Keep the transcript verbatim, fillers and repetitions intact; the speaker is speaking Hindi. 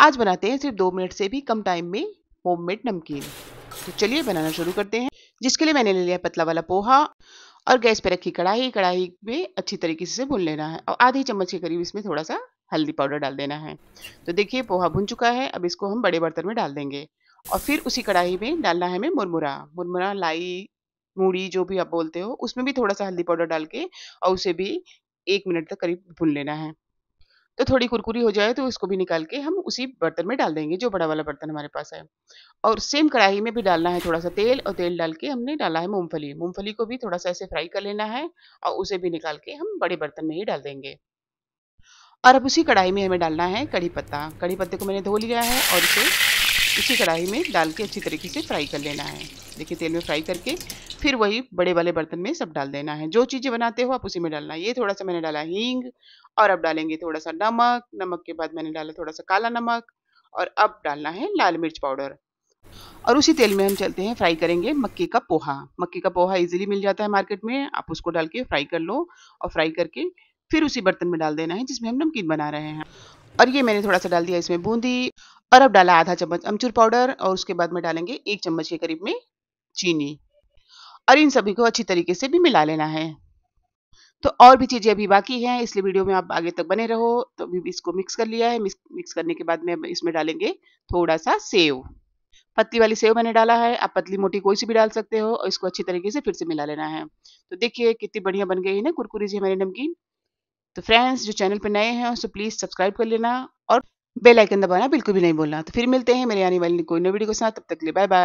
आज बनाते हैं सिर्फ दो मिनट से भी कम टाइम में होममेड नमकीन। तो चलिए बनाना शुरू करते हैं, जिसके लिए मैंने ले लिया पतला वाला पोहा और गैस पर रखी कढ़ाई। कढ़ाई में अच्छी तरीके से भून लेना है और आधी चम्मच के करीब इसमें थोड़ा सा हल्दी पाउडर डाल देना है। तो देखिए पोहा भुन चुका है, अब इसको हम बड़े बर्तन में डाल देंगे और फिर उसी कढ़ाई में डालना है हमें मुरमुरा। मुरमुरा, लाई, मूड़ी, जो भी आप बोलते हो, उसमें भी थोड़ा सा हल्दी पाउडर डाल के और उसे भी एक मिनट तक करीब भून लेना है। तो थोड़ी कुरकुरी हो जाए तो उसको भी निकाल के हम उसी बर्तन में डाल देंगे, जो बड़ा वाला बर्तन हमारे पास है। और सेम कढ़ाई में भी डालना है थोड़ा सा तेल, और तेल डाल के हमने डाला है मूंगफली। मूंगफली को भी थोड़ा सा ऐसे फ्राई कर लेना है और उसे भी निकाल के हम बड़े बर्तन में ही डाल देंगे। और अब उसी कढ़ाई में हमें डालना है कढ़ी पत्ता। कढ़ी पत्ते को मैंने धो लिया है और उसे उसी कढ़ाई में डाल के अच्छी तरीके से फ्राई कर लेना है। देखिए तेल में फ्राई करके फिर वही बड़े वाले बर्तन में सब डाल देना है। जो चीज़ें बनाते हो आप उसी में डालना है। ये थोड़ा सा मैंने डाला हींग और अब डालेंगे थोड़ा सा नमक। नमक के बाद मैंने डाला थोड़ा सा काला नमक और अब डालना है लाल मिर्च पाउडर। और उसी तेल में हम चलते हैं फ्राई करेंगे मक्के का पोहा। मक्के का पोहा इजीली मिल जाता है मार्केट में, आप उसको डाल के फ्राई कर लो और फ्राई करके फिर उसी बर्तन में डाल देना है जिसमें हम नमकीन बना रहे हैं। और ये मैंने थोड़ा सा डाल दिया इसमें बूंदी और अब डाला आधा चम्मच अमचूर पाउडर और उसके बाद में डालेंगे एक चम्मच के करीब में चीनी और इन सभी को अच्छी तरीके से भी मिला लेना है। तो और भी चीज़ें अभी बाकी हैं, इसलिए वीडियो में आप आगे तक बने रहो। तो अभी इसको मिक्स कर लिया है। मिक्स करने के बाद में इसमें डालेंगे थोड़ा सा सेव। पतली वाली सेव मैंने डाला है, आप पतली मोटी कोई सी भी डाल सकते हो और इसको अच्छी तरीके से फिर से मिला लेना है। तो देखिए कितनी बढ़िया बन गई है ना कुरकुरी जी हमारी नमकीन। तो फ्रेंड्स, जो चैनल पर नए हैं सो प्लीज़ सब्सक्राइब कर लेना और बेल आइकन दबाना बिल्कुल भी नहीं भूलना। तो फिर मिलते हैं मेरे आने वाली कोई नई वीडियो के साथ, तब तक के लिए बाय बाय।